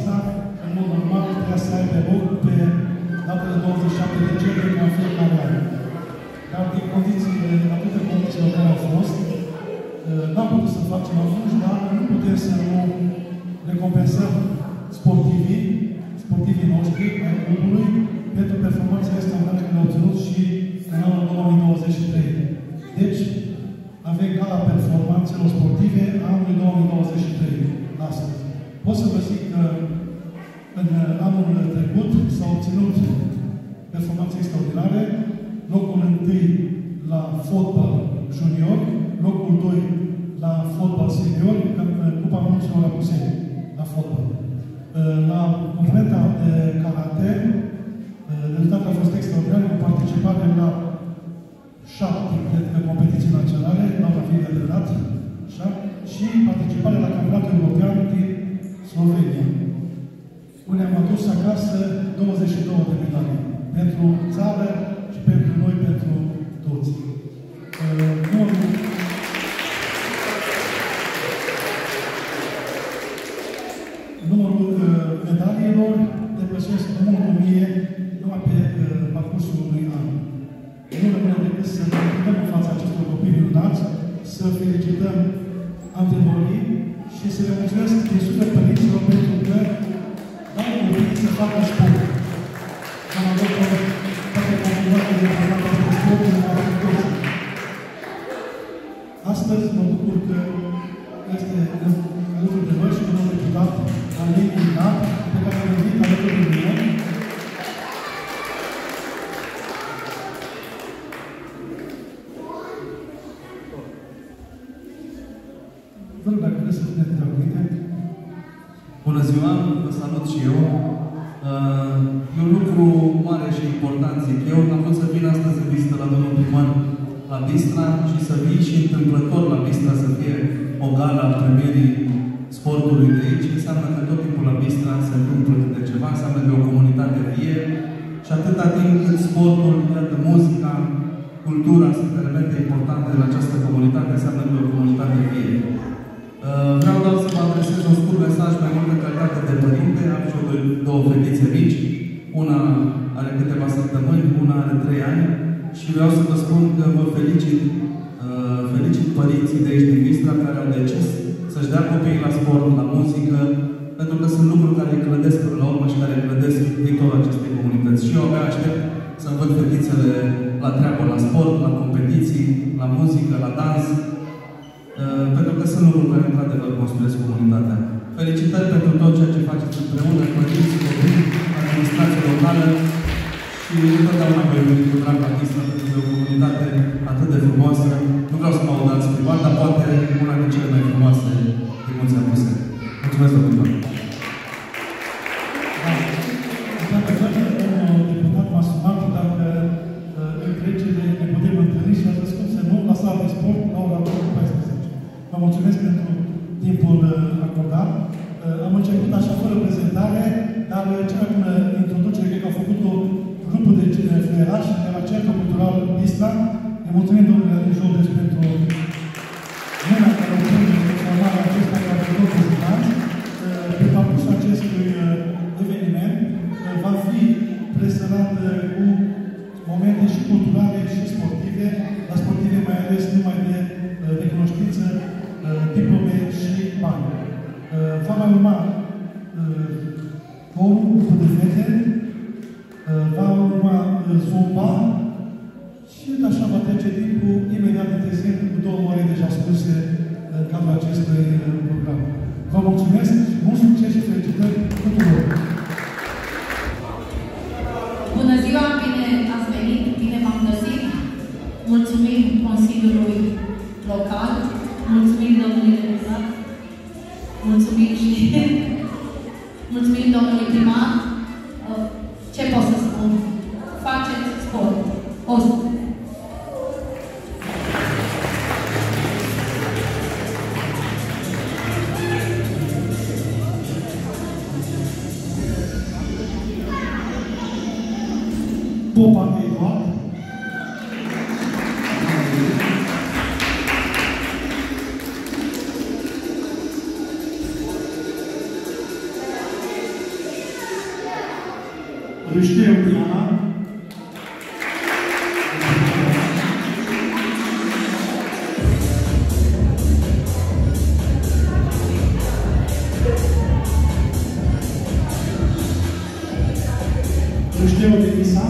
Bistra, în mod normal, putea să aibă loc pe data de 27 decembrie, ca fiecare an. Dar din condițiile, atâtea condițiile care au fost, n-am putut să facem atunci, dar nu putem să nu recompensăm sportivii noștri, ai clubului, pentru performanța extraordinară care le-au obținut și în anul 2023. Deci, avem gala performanțelor sportive anului 2023, astăzi. Pot să vă zic că în anul trecut s-au obținut performanțe extraordinare, locul 1 la fotbal junior, locul 2 la fotbal senior, Cupa Ponsului Acusei la fotbal. La componenta de karate, rezultatul a fost extraordinar, cu participare la 7 de competiții naționale, la fiecare de dat, așa, și participare la campionatul european din Slovenia. Unde am adus acasă 22 de medalii pentru țară și pentru noi, pentru toți. Numărul medaliilor depășesc numărul 1000 numai pe parcursul unui an. Nu rămâne decât să ne ridicăm în fața acestor copii minunați, să felicităm antemorii și să le mulțumesc din suflet părinților pentru că dau copiii să facă sport. Am avut o toate comunitatea de formată de sport în Arătătoare. Astăzi mă bucur că este alături de noi și un om deputat Alin Ignat, pe care am venit alături de mine. Bună ziua, vă salut și eu. E un lucru mare și important, zic eu, că am vrut să vin astăzi în vizită la domnul primar la Bistra și să vin și întâmplător la Bistra să fie o gală a premierii sportului de aici. Înseamnă că tot timpul la Bistra se întâmplă de ceva, înseamnă de o comunitate vie și atâta timp cât sportul, iată, muzica, cultura sunt elemente importante de la această comunitate, înseamnă de o comunitate vie. Vreau doar să vă adresez un scurt mesaj mai mult în calitate de părinte. Am și două fetițe mici. Una are câteva săptămâni, una are 3 ani. Și vreau să vă spun că vă felicit, felicit părinții de aici din Bistra care au decis să-și dea copiii la sport, la muzică, pentru că sunt lucruri care clădesc până la urmă și care clădesc viitorul acestei comunități. Și eu abia aștept să văd fetițele la treabă, la sport, la competiții, la muzică, la dans. Pentru că sunt lucruri care, într-adevăr, construiesc comunitatea. Felicitări pentru tot ceea ce faceți împreună, părinții, copii, administrația locală și întotdeauna voi veni cu drag la Bistra, pentru că e o comunitate atât de frumoasă. Nu vreau să mă audați privat, dar poate una din cele mai frumoase din mulți apuse. Mulțumesc, domnul Doamne! Domnul deputat m-a sunat dacă în trecere ne putem întâlni și a răspuns să nu la sala de sport la ora 14. Vă mulțumesc pentru timpul acordat. Am început așa fără prezentare, dar cea mai bună introducere, cred că a făcut-o grupul de fluierași de la Centrul Cultural Bistra. Ne mulțumim, domnule Jodes, pentru mâna care o ține de formarea acesta, care a fost prezentanți. Pe parcursul acestui eveniment va fi presărat cu momente și culturale și sportive, la sportive mai ales numai de recunoștință, diplome și bani. Va mai urma corul de fete, va urma zumba și așa va trece timpul imediat de tezien cu 2 ore deja spuse în cadrul acestui program. Vă mulțumesc, mult succes și felicitări tuturor! Bună ziua, bine ați venit, bine v-am găsit! Mulțumim Consiliului Local, mulțumim domnului deputat, mulțumim și mulțumim domnului primar. Ce pot să spun? Faceți sport! O să... Popa de doar. îl știu pe Ana. Îl știu pe Lisa.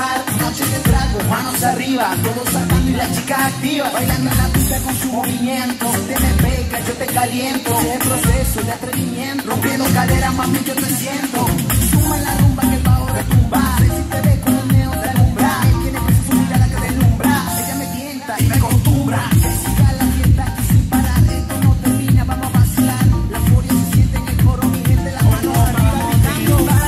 gozar, noche de trago, manos arriba, todos sacando y la chica activa, bailando en la pista con su movimiento. Usted me pega, yo te caliento, es el proceso de atrevimiento, rompiendo cadera, mami, yo te siento. Suma la rumba que el pavo retumba, sé si te ve con el neo de alumbra, él tiene presa su mirada que deslumbra, ella me tienta y me acostumbra, que siga la fiesta aquí sin parar, esto no termina, vamos a vacilar, la furia se siente en el coro, mi gente la mano arriba gritando.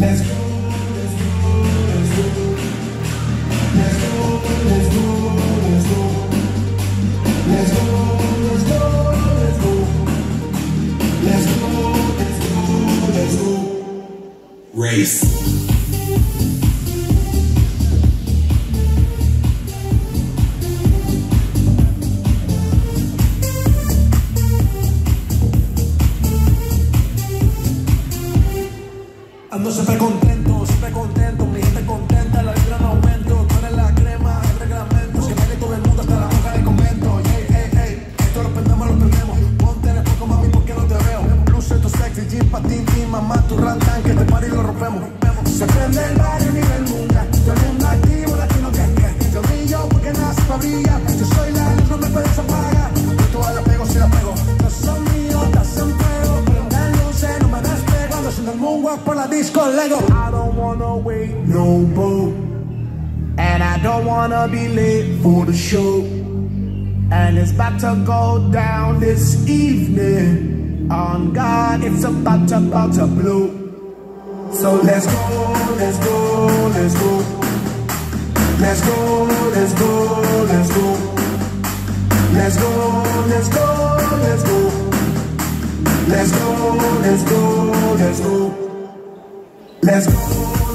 Let's go. race. Ando súper contento, mi gente contenta, la vibra no aumento, tú eres la crema, el reglamento, que baile todo el mundo hasta la boca del convento. Hey, hey, hey, esto lo perdemos, ponte en el poco mami porque no te veo. Luce tu sexy, jean pa' ti, ti, mamá, tu rantan, que este party lo rompemos. Se prende el barrio a nivel mundial, todo el mundo activo, latino que yo brillo porque nace pa' brillar, yo soy la luz, no me puedes apagar, yo toda la pego si la pego, no son míos, no son feos, pero una luz no me das. I don't wanna wait no more, and I don't wanna be late for the show, and it's about to go down this evening. On God, it's about to blow. So let's go, let's go, let's go. Let's go, let's go, let's go. Let's go, let's go, let's go. Let's go, let's go, let's go. Let's go.